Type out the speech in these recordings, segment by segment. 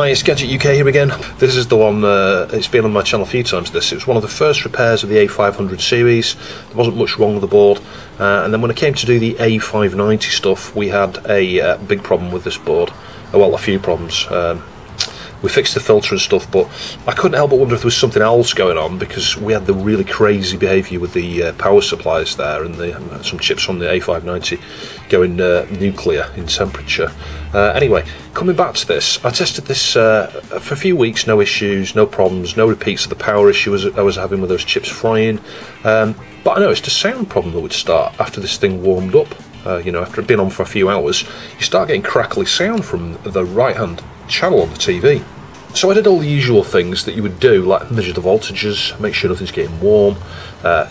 Hi, it's Gadget UK here again. This is the one, it's been on my channel a few times. It was one of the first repairs of the A500 series. There wasn't much wrong with the board, and then when it came to do the A590 stuff, we had a big problem with this board. Well, a few problems. We fixed the filter and stuff, but I couldn't help but wonder if there was something else going on, because we had the really crazy behaviour with the power supplies there, and some chips on the A590 going nuclear in temperature. Anyway, coming back to this, I tested this for a few weeks, no issues, no problems, no repeats of the power issue I was having with those chips frying, but I noticed a sound problem that would start after this thing warmed up. You know, after it had been on for a few hours, you start getting crackly sound from the right hand channel on the TV. So I did all the usual things that you would do, like measure the voltages, make sure nothing's getting warm,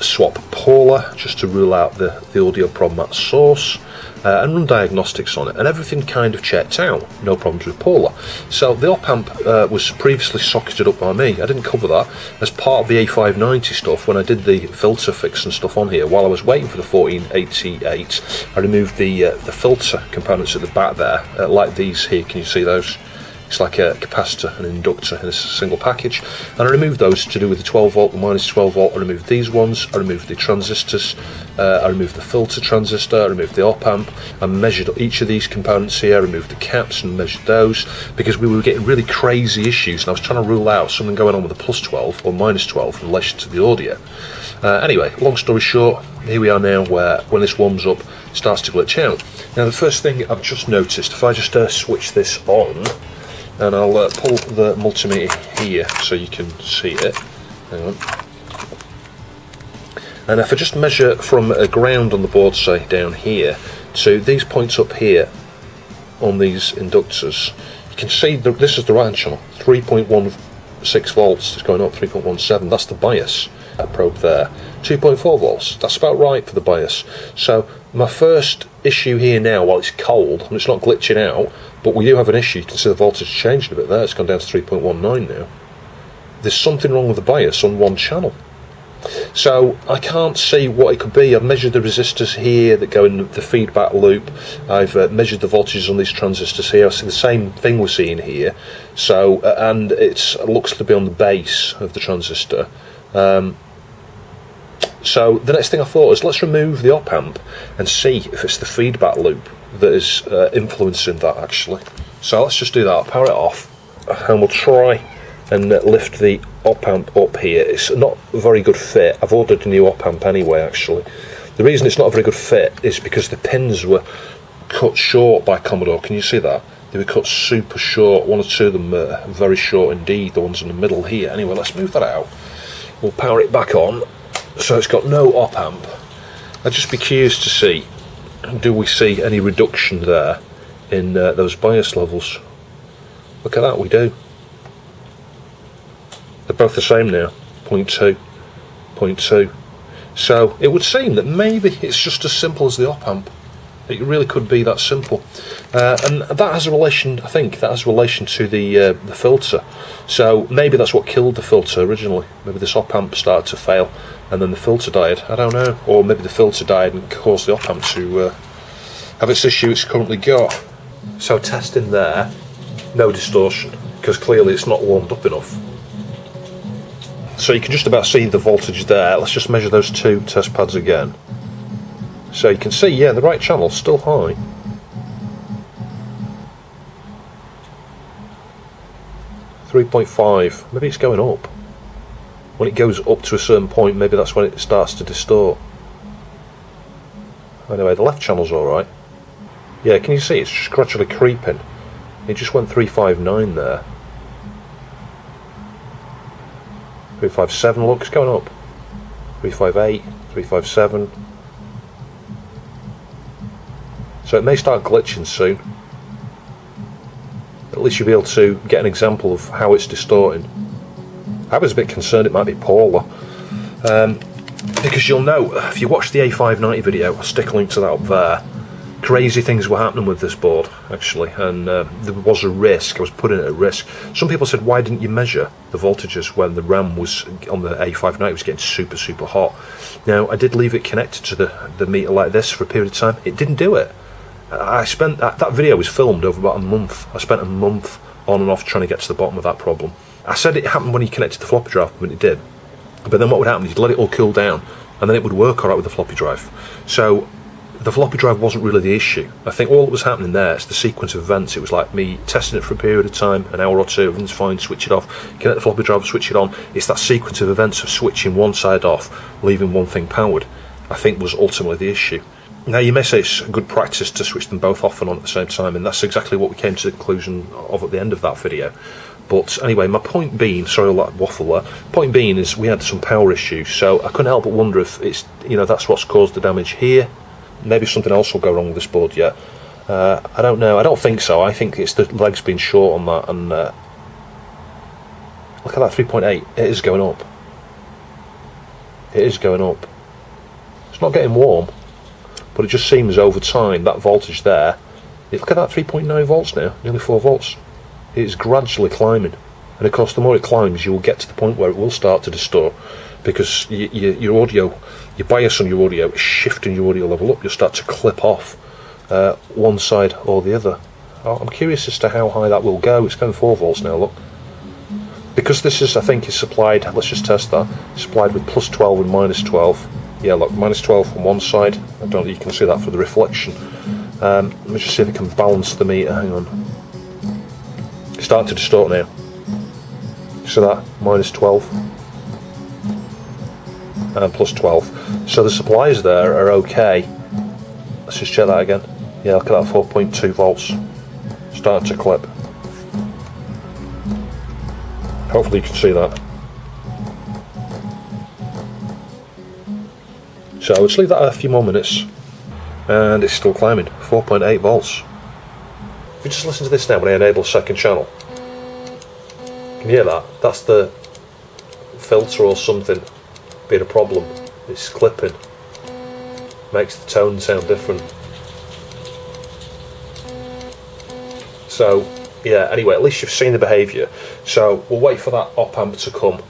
swap Paula just to rule out the audio problem at source, and run diagnostics on it, and everything kind of checked out, no problems with Paula. So the op amp was previously socketed up by me. I didn't cover that as part of the A590 stuff when I did the filter fix and stuff on here. While I was waiting for the 1488, I removed the filter components at the back there, like these here, can you see those? It's like a capacitor and inductor in a single package, and I removed those to do with the 12 volt, the minus 12 volt. I removed these ones, I removed the transistors, I removed the filter transistor, I removed the op amp, I measured each of these components here, I removed the caps and measured those, because we were getting really crazy issues and I was trying to rule out something going on with the plus 12 or minus 12 in relation to the audio. Anyway, long story short, here we are now where when this warms up it starts to glitch out. Now the first thing I've just noticed, if I just switch this on, and I'll pull the multimeter here so you can see it. Hang on. And if I just measure from a ground on the board, say down here, to these points up here on these inductors, you can see that this is the right hand channel, 3.16 volts is going up, 3.17, that's the bias. That probe there, 2.4 volts, that's about right for the bias. So my first issue here now, while it's cold and it's not glitching out, but we do have an issue. You can see the voltage changed a bit there, it's gone down to 3.19 now. There's something wrong with the bias on one channel. So I can't see what it could be. I've measured the resistors here that go in the feedback loop, I've measured the voltages on these transistors here, I see the same thing we're seeing here. So, and it looks to be on the base of the transistor. So the next thing I thought is, let's remove the op amp and see if it's the feedback loop that is influencing that actually. So let's just do that, I'll power it off and we'll try and lift the op amp up here. It's not a very good fit, I've ordered a new op amp anyway actually. The reason it's not a very good fit is because the pins were cut short by Commodore, can you see that? They were cut super short, one or two of them are very short indeed, the ones in the middle here. Anyway, let's move that out, we'll power it back on. So it's got no op amp. I'd just be curious to see, do we see any reduction there in those bias levels? Look at that, we do. They're both the same now, 0.2, 0.2. So it would seem that maybe it's just as simple as the op amp. It really could be that simple, and that has a relation, I think, that has a relation to the filter. So maybe that's what killed the filter originally. Maybe this op amp started to fail, and then the filter died. I don't know, or maybe the filter died and caused the op amp to have its issue it's currently got. So testing there, no distortion, because clearly it's not warmed up enough. So you can just about see the voltage there. Let's just measure those two test pads again. So you can see, yeah, the right channel's still high. .5, maybe it's going up. When it goes up to a certain point, maybe that's when it starts to distort. Anyway, the left channel's alright. Yeah, can you see, it's just gradually creeping. It just went 3.59 there. 3.57, look, it's going up. 3.58, 3.57. So it may start glitching soon. At least you'll be able to get an example of how it's distorting. I was a bit concerned it might be Paula, because you'll know, if you watch the A590 video, I'll stick a link to that up there, crazy things were happening with this board actually, and there was a risk, I was putting it at risk. Some people said, why didn't you measure the voltages when the RAM was on the A590 was getting super hot? Now I did leave it connected to the meter like this for a period of time, it didn't do it. I spent, that video was filmed over about a month, I spent a month on and off trying to get to the bottom of that problem. I said it happened when he connected the floppy drive, when it did. But then what would happen is he'd let it all cool down, and then it would work all right with the floppy drive. So the floppy drive wasn't really the issue. I think all that was happening there is the sequence of events. It was like me testing it for a period of time, an hour or two, everything's fine, switch it off, connect the floppy drive, switch it on. It's that sequence of events of switching one side off, leaving one thing powered, I think was ultimately the issue. Now you may say it's good practice to switch them both off and on at the same time, and that's exactly what we came to the conclusion of at the end of that video. But anyway, my point being, sorry all that waffle there, point being is we had some power issues, so I couldn't help but wonder if it's, you know, that's what's caused the damage here. Maybe something else will go wrong with this board yet. I don't know, I don't think so. I think it's the legs being short on that, and look at that 3.8, it is going up. It is going up. It's not getting warm, but it just seems over time, that voltage there, look at that 3.9 volts now, nearly 4 volts. It is gradually climbing, and of course the more it climbs you will get to the point where it will start to distort, because your audio, your bias on your audio is shifting your audio level up, you'll start to clip off one side or the other. I'm curious as to how high that will go. It's going 4 volts now, look. Because this is, I think, is supplied, let's just test that, supplied with plus 12 and minus 12. Yeah, look, minus 12 on one side. I don't know if you can see that for the reflection. Let me just see if it can balance the meter. Hang on. It's starting to distort now. So that minus 12 and plus 12. So the supplies there are okay. Let's just check that again. Yeah, look at that, 4.2 volts. Starting to clip. Hopefully you can see that. So I'll just leave that a few more minutes, and it's still climbing, 4.8 volts. If you just listen to this now when I enable second channel, can you hear that? That's the filter or something being a problem. It's clipping, makes the tone sound different. So yeah, anyway, at least you've seen the behaviour. So we'll wait for that op amp to come,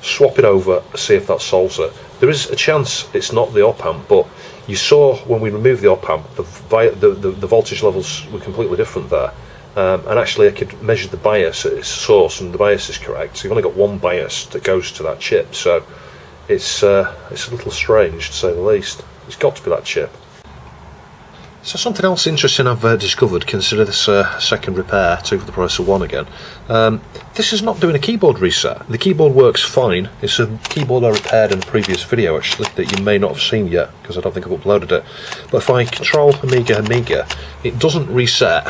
swap it over, see if that solves it. There is a chance it's not the op amp, but you saw when we removed the op amp, the voltage levels were completely different there. And actually I could measure the bias at its source, and the bias is correct. So you've only got one bias that goes to that chip, so it's a little strange to say the least. It's got to be that chip. So something else interesting I've discovered, consider this second repair, two for the price of one again. This is not doing a keyboard reset. The keyboard works fine. It's a keyboard I repaired in a previous video actually that you may not have seen yet because I don't think I've uploaded it. But if I control Amiga, it doesn't reset.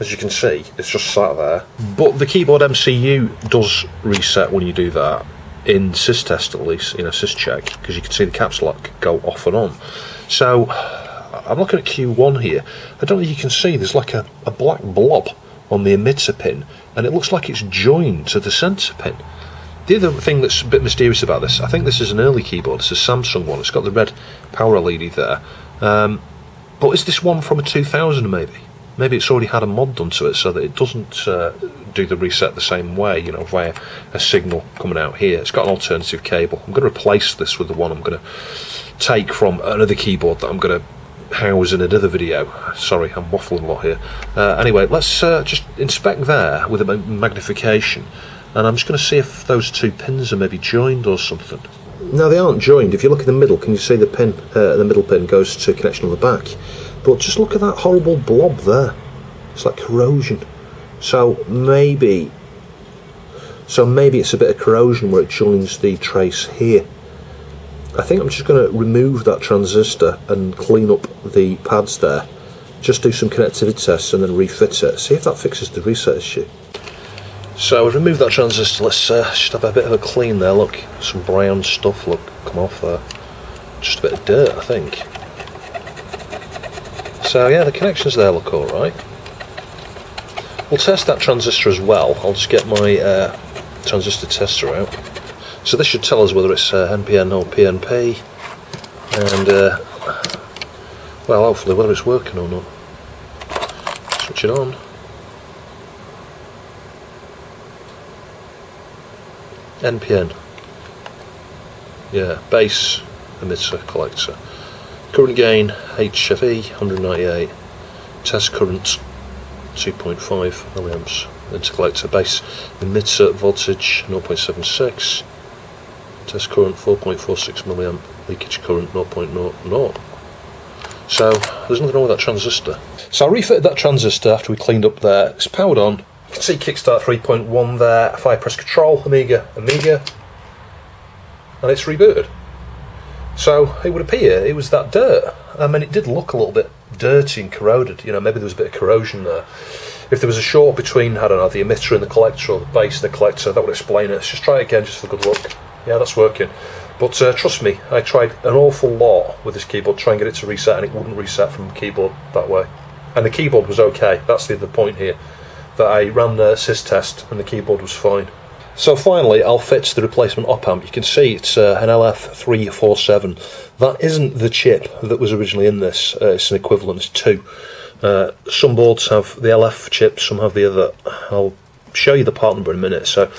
As you can see, it's just sat there. But the keyboard MCU does reset when you do that, in sys-test at least, in a sys-check, because you can see the caps lock go off and on. So I'm looking at Q1 here. I don't know if you can see, there's like a black blob on the emitter pin, and it looks like it's joined to the sensor pin. The other thing that's a bit mysterious about this, I think this is an early keyboard, it's a Samsung one, it's got the red power LED there. But is this one from a 2000 maybe? Maybe it's already had a mod done to it so that it doesn't do the reset the same way, you know, via a signal coming out here. It's got an alternative cable. I'm going to replace this with the one I'm going to take from another keyboard that I'm going to house in another video. Sorry, I'm waffling a lot here. Anyway, let's just inspect there with a magnification, and I'm just going to see if those two pins are maybe joined or something. Now they aren't joined. If you look in the middle, can you see the pin? The middle pin goes to connection on the back, but just look at that horrible blob there. It's like corrosion. So maybe it's a bit of corrosion where it joins the trace here. I think I'm just going to remove that transistor and clean up the pads there, just do some connectivity tests and then refit it, see if that fixes the reset issue. So I've removed that transistor, let's just have a bit of a clean there, look, some brown stuff, look, come off there, just a bit of dirt I think. So yeah, the connections there look alright. We'll test that transistor as well, I'll just get my transistor tester out. So this should tell us whether it's NPN or PNP, and well, hopefully whether it's working or not. Switch it on. NPN. Yeah, base, emitter, collector. Current gain, HFE, 198. Test current, 2.5 milliamps. into collector base. The mid-cert voltage 0.76, test current 4.46 mA, leakage current 0.00. So there's nothing wrong with that transistor. So I refitted that transistor after we cleaned up there. It's powered on. You can see Kickstart 3.1 there. If I press Control, Amiga, and it's rebooted. So it would appear it was that dirt. I mean, it did look a little bit dirty and corroded. You know, maybe there was a bit of corrosion there. If there was a short between, I don't know, the emitter and the collector, or the base and the collector, that would explain it. Let's just try it again, just for good luck. Yeah, that's working. But trust me, I tried an awful lot with this keyboard, trying to get it to reset, and it wouldn't reset from the keyboard that way. And the keyboard was okay. That's the point here, that I ran the sys test and the keyboard was fine. So finally, I'll fit the replacement op-amp. You can see it's an LF347. That isn't the chip that was originally in this. It's an equivalent. It's two. Some boards have the LF chip, some have the other. I'll show you the part number in a minute. So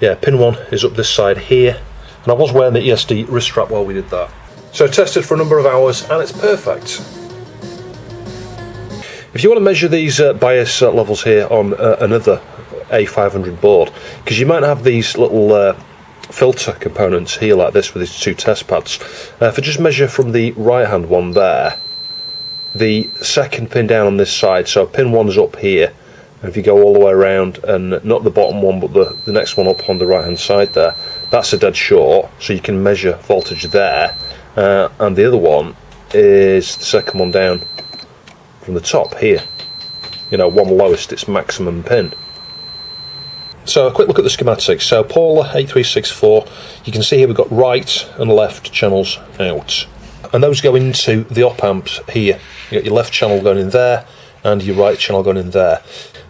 yeah, pin 1 is up this side here. And I was wearing the ESD wrist strap while we did that. So I tested for a number of hours and it's perfect. If you want to measure these bias levels here on another A500 board, because you might have these little filter components here like this with these two test pads. If I just measure from the right hand one there, the second pin down on this side, so pin 1 is up here, and if you go all the way around, and not the bottom one but the next one up on the right hand side there, that's a dead short, so you can measure voltage there, and the other one is the second one down from the top here, you know, one lowest, its maximum pin. So a quick look at the schematics. So Paula 8364, you can see here we've got right and left channels out, and those go into the op-amps here. You got your left channel going in there and your right channel going in there.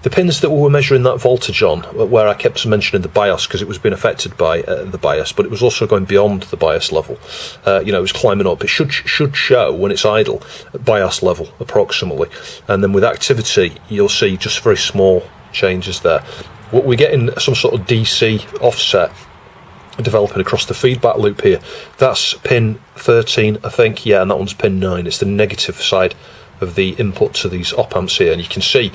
The pins that we were measuring that voltage on, where I kept mentioning the BIOS because it was being affected by the BIOS, but it was also going beyond the BIOS level. You know, it was climbing up. It should show when it's idle at BIOS level approximately, and then with activity you'll see just very small changes there. What we're getting some sort of DC offset developing across the feedback loop here. That's pin 13, I think, yeah, and that one's pin 9. It's the negative side of the input to these op-amps here, and you can see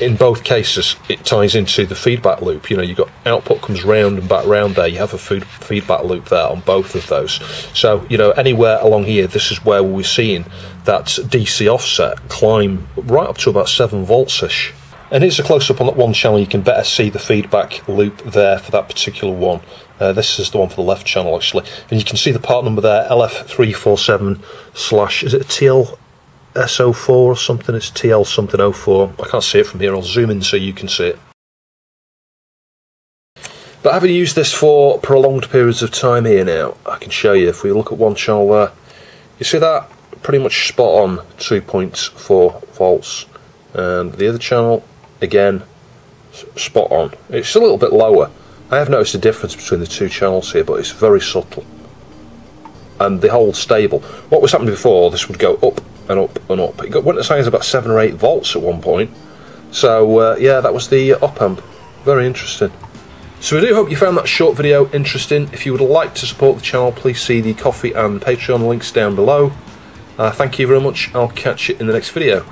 in both cases it ties into the feedback loop. You know, you've got output comes round and back round there. You have a feedback loop there on both of those. So, you know, anywhere along here, this is where we're seeing that DC offset climb right up to about 7 volts-ish. And here's a close-up on that one channel. You can better see the feedback loop there for that particular one. This is the one for the left channel, actually. And you can see the part number there, LF347 / is it a TL04 or something? It's TL something 04. I can't see it from here. I'll zoom in so you can see it. But having used this for prolonged periods of time here now, I can show you, if we look at one channel there, you see that pretty much spot on 2.4 volts. And the other channel, again, spot on. It's a little bit lower. I have noticed a difference between the two channels here, but it's very subtle. And they hold stable. What was happening before, this would go up and up and up. It went as high as about 7 or 8 volts at one point. So, yeah, that was the op-amp. Very interesting. So we do hope you found that short video interesting. If you would like to support the channel, please see the Ko-fi and Patreon links down below. Thank you very much. I'll catch you in the next video.